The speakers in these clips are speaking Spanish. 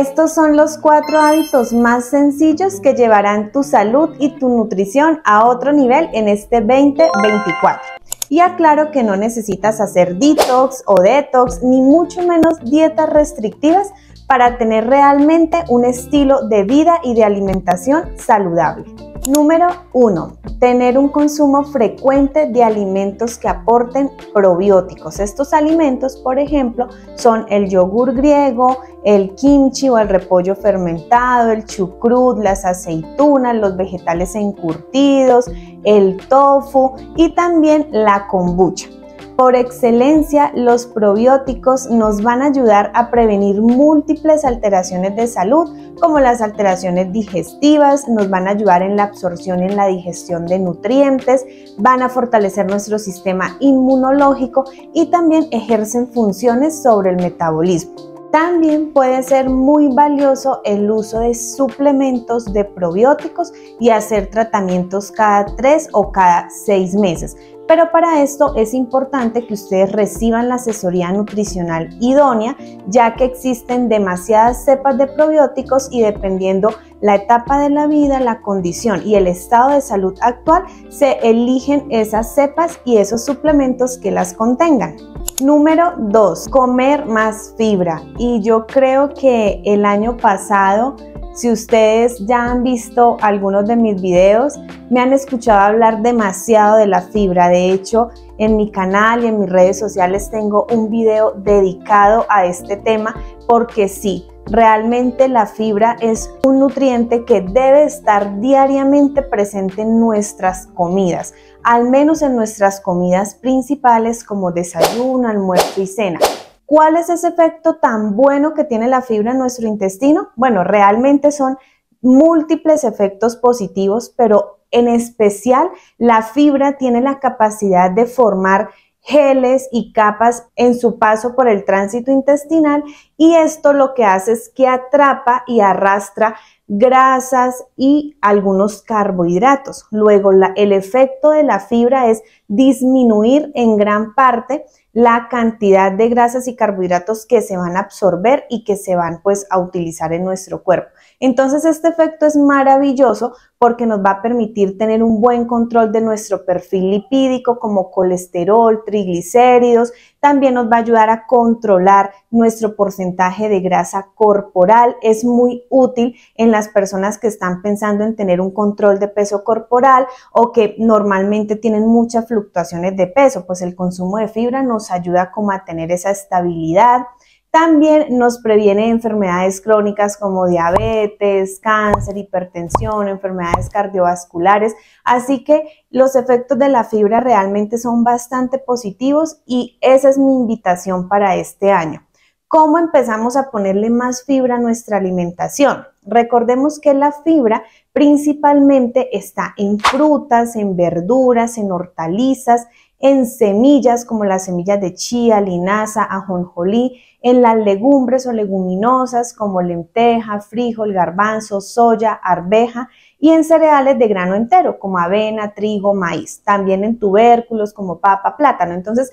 Estos son los 4 hábitos más sencillos que llevarán tu salud y tu nutrición a otro nivel en este 2024. Y aclaro que no necesitas hacer detox o detox, ni mucho menos dietas restrictivas para tener realmente un estilo de vida y de alimentación saludable. Número 1. Tener un consumo frecuente de alimentos que aporten probióticos. Estos alimentos, por ejemplo, son el yogur griego, el kimchi o el repollo fermentado, el chucrut, las aceitunas, los vegetales encurtidos, el tofu y también la kombucha. Por excelencia, los probióticos nos van a ayudar a prevenir múltiples alteraciones de salud, como las alteraciones digestivas, nos van a ayudar en la absorción y en la digestión de nutrientes, van a fortalecer nuestro sistema inmunológico y también ejercen funciones sobre el metabolismo. También puede ser muy valioso el uso de suplementos de probióticos y hacer tratamientos cada 3 o cada 6 meses. Pero para esto es importante que ustedes reciban la asesoría nutricional idónea, ya que existen demasiadas cepas de probióticos y dependiendo la etapa de la vida, la condición y el estado de salud actual, se eligen esas cepas y esos suplementos que las contengan. Número 2. Comer más fibra. Y yo creo que el año pasado, si ustedes ya han visto algunos de mis videos, me han escuchado hablar demasiado de la fibra. De hecho, en mi canal y en mis redes sociales tengo un video dedicado a este tema porque sí, realmente la fibra es un nutriente que debe estar diariamente presente en nuestras comidas, al menos en nuestras comidas principales como desayuno, almuerzo y cena. ¿Cuál es ese efecto tan bueno que tiene la fibra en nuestro intestino? Bueno, realmente son múltiples efectos positivos, pero en especial la fibra tiene la capacidad de formar geles y capas en su paso por el tránsito intestinal y esto lo que hace es que atrapa y arrastra grasas y algunos carbohidratos. Luego, el efecto de la fibra es disminuir en gran parte la cantidad de grasas y carbohidratos que se van a absorber y que se van pues a utilizar en nuestro cuerpo. Entonces este efecto es maravilloso porque nos va a permitir tener un buen control de nuestro perfil lipídico como colesterol, triglicéridos, también nos va a ayudar a controlar nuestro porcentaje de grasa corporal. Es muy útil en las personas que están pensando en tener un control de peso corporal o que normalmente tienen muchas fluctuaciones de peso, pues el consumo de fibra nos ayuda como a tener esa estabilidad. También nos previene enfermedades crónicas como diabetes, cáncer, hipertensión, enfermedades cardiovasculares. Así que los efectos de la fibra realmente son bastante positivos y esa es mi invitación para este año. ¿Cómo empezamos a ponerle más fibra a nuestra alimentación? Recordemos que la fibra principalmente está en frutas, en verduras, en hortalizas, en semillas como las semillas de chía, linaza, ajonjolí, en las legumbres o leguminosas como lenteja, frijol, garbanzo, soya, arveja y en cereales de grano entero como avena, trigo, maíz, también en tubérculos como papa, plátano. Entonces,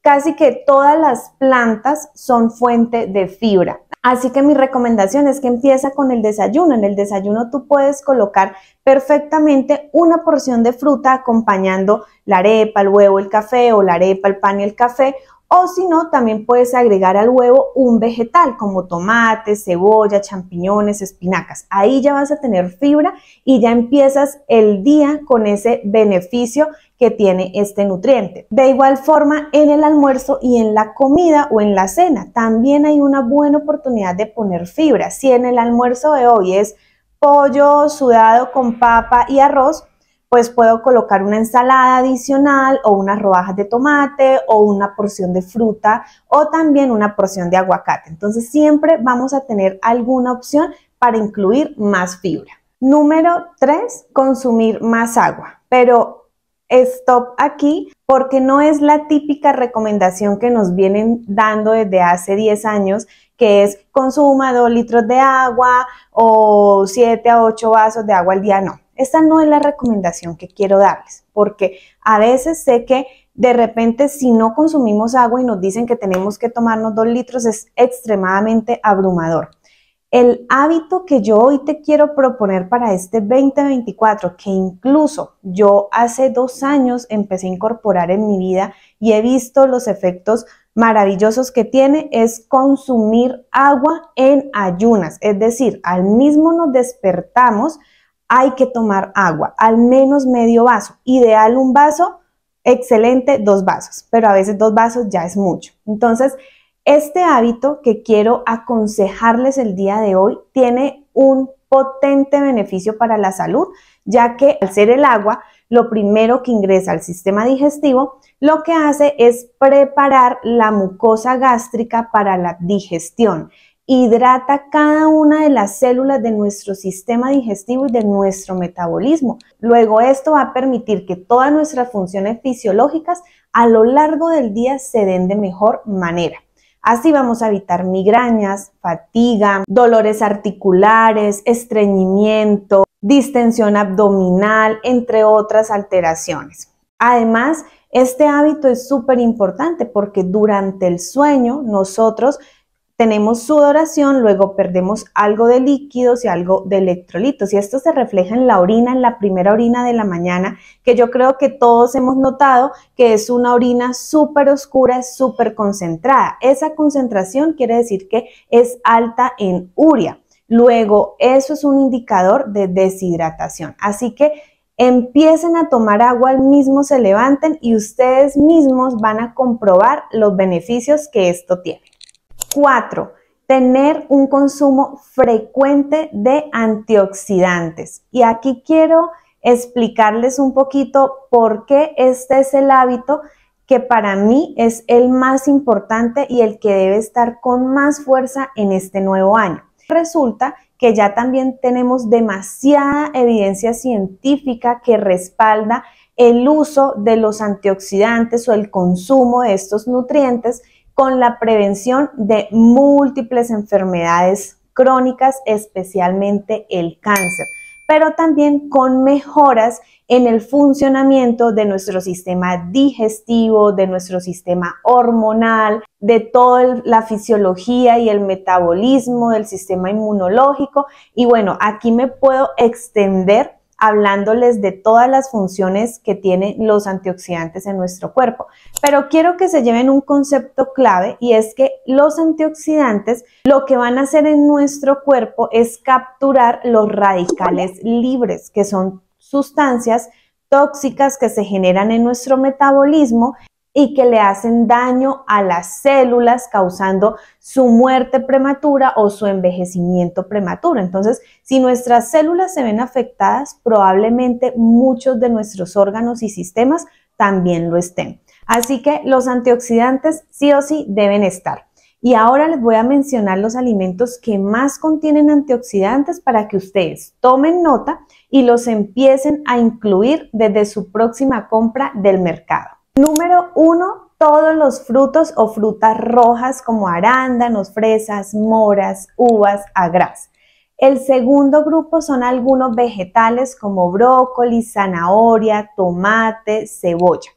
casi que todas las plantas son fuente de fibra. Así que mi recomendación es que empieza con el desayuno. En el desayuno tú puedes colocar perfectamente una porción de fruta acompañando la arepa, el huevo, el café o la arepa, el pan y el café. O si no, también puedes agregar al huevo un vegetal como tomate, cebolla, champiñones, espinacas. Ahí ya vas a tener fibra y ya empiezas el día con ese beneficio que tiene este nutriente. De igual forma, en el almuerzo y en la comida o en la cena también hay una buena oportunidad de poner fibra. Si en el almuerzo de hoy es pollo sudado con papa y arroz, pues puedo colocar una ensalada adicional o unas rodajas de tomate o una porción de fruta o también una porción de aguacate. Entonces siempre vamos a tener alguna opción para incluir más fibra. Número 3, consumir más agua. Pero stop aquí porque no es la típica recomendación que nos vienen dando desde hace 10 años que es consuma 2 litros de agua o 7 a 8 vasos de agua al día. No, esta no es la recomendación que quiero darles porque a veces sé que de repente si no consumimos agua y nos dicen que tenemos que tomarnos 2 litros es extremadamente abrumador. El hábito que yo hoy te quiero proponer para este 2024, que incluso yo hace 2 años empecé a incorporar en mi vida y he visto los efectos maravillosos que tiene, es consumir agua en ayunas. Es decir, al mismo nos despertamos, hay que tomar agua, al menos medio vaso. Ideal un vaso, excelente 2 vasos, pero a veces 2 vasos ya es mucho. Entonces, este hábito que quiero aconsejarles el día de hoy tiene un potente beneficio para la salud, ya que al ser el agua lo primero que ingresa al sistema digestivo, lo que hace es preparar la mucosa gástrica para la digestión. Hidrata cada una de las células de nuestro sistema digestivo y de nuestro metabolismo. Luego esto va a permitir que todas nuestras funciones fisiológicas a lo largo del día se den de mejor manera. Así vamos a evitar migrañas, fatiga, dolores articulares, estreñimiento, distensión abdominal, entre otras alteraciones. Además, este hábito es súper importante porque durante el sueño nosotros tenemos sudoración, luego perdemos algo de líquidos y algo de electrolitos, y esto se refleja en la orina, en la primera orina de la mañana, que yo creo que todos hemos notado que es una orina súper oscura, súper concentrada. Esa concentración quiere decir que es alta en urea. Luego, eso es un indicador de deshidratación. Así que empiecen a tomar agua, al mismo se levanten y ustedes mismos van a comprobar los beneficios que esto tiene. 4. Tener un consumo frecuente de antioxidantes. Y aquí quiero explicarles un poquito por qué este es el hábito que para mí es el más importante y el que debe estar con más fuerza en este nuevo año. Resulta que ya también tenemos demasiada evidencia científica que respalda el uso de los antioxidantes o el consumo de estos nutrientes con la prevención de múltiples enfermedades crónicas, especialmente el cáncer, pero también con mejoras en el funcionamiento de nuestro sistema digestivo, de nuestro sistema hormonal, de toda la fisiología y el metabolismo, del sistema inmunológico. Y bueno, aquí me puedo extender hablándoles de todas las funciones que tienen los antioxidantes en nuestro cuerpo. Pero quiero que se lleven un concepto clave, y es que los antioxidantes lo que van a hacer en nuestro cuerpo es capturar los radicales libres, que son sustancias tóxicas que se generan en nuestro metabolismo y que le hacen daño a las células, causando su muerte prematura o su envejecimiento prematuro. Entonces, si nuestras células se ven afectadas, probablemente muchos de nuestros órganos y sistemas también lo estén. Así que los antioxidantes sí o sí deben estar. Y ahora les voy a mencionar los alimentos que más contienen antioxidantes para que ustedes tomen nota y los empiecen a incluir desde su próxima compra del mercado. Número 1, todos los frutos o frutas rojas como arándanos, fresas, moras, uvas, agras. El segundo grupo son algunos vegetales como brócoli, zanahoria, tomate, cebolla.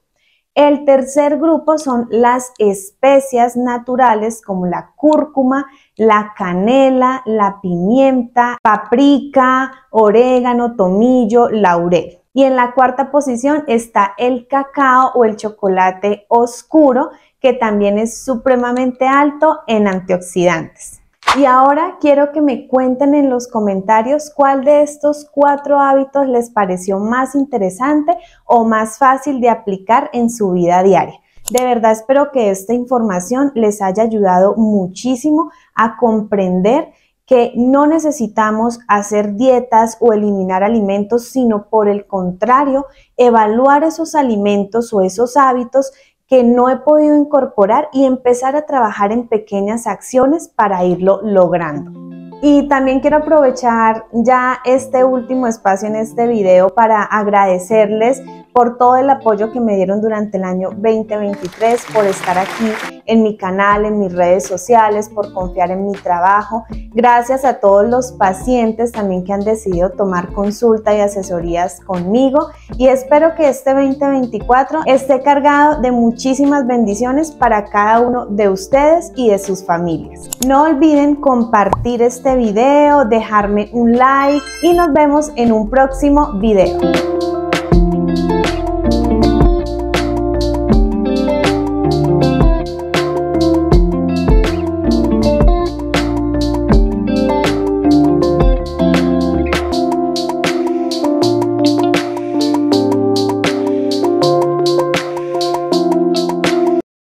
El tercer grupo son las especias naturales como la cúrcuma, la canela, la pimienta, paprika, orégano, tomillo, laurel. Y en la cuarta posición está el cacao o el chocolate oscuro, que también es supremamente alto en antioxidantes. Y ahora quiero que me cuenten en los comentarios cuál de estos 4 hábitos les pareció más interesante o más fácil de aplicar en su vida diaria. De verdad espero que esta información les haya ayudado muchísimo a comprender que no necesitamos hacer dietas o eliminar alimentos, sino por el contrario, evaluar esos alimentos o esos hábitos que no he podido incorporar y empezar a trabajar en pequeñas acciones para irlo logrando. Y también quiero aprovechar ya este último espacio en este video para agradecerles por todo el apoyo que me dieron durante el año 2023, por estar aquí en mi canal, en mis redes sociales, por confiar en mi trabajo. Gracias a todos los pacientes también que han decidido tomar consulta y asesorías conmigo, y espero que este 2024 esté cargado de muchísimas bendiciones para cada uno de ustedes y de sus familias. No olviden compartir este video, dejarme un like y nos vemos en un próximo video.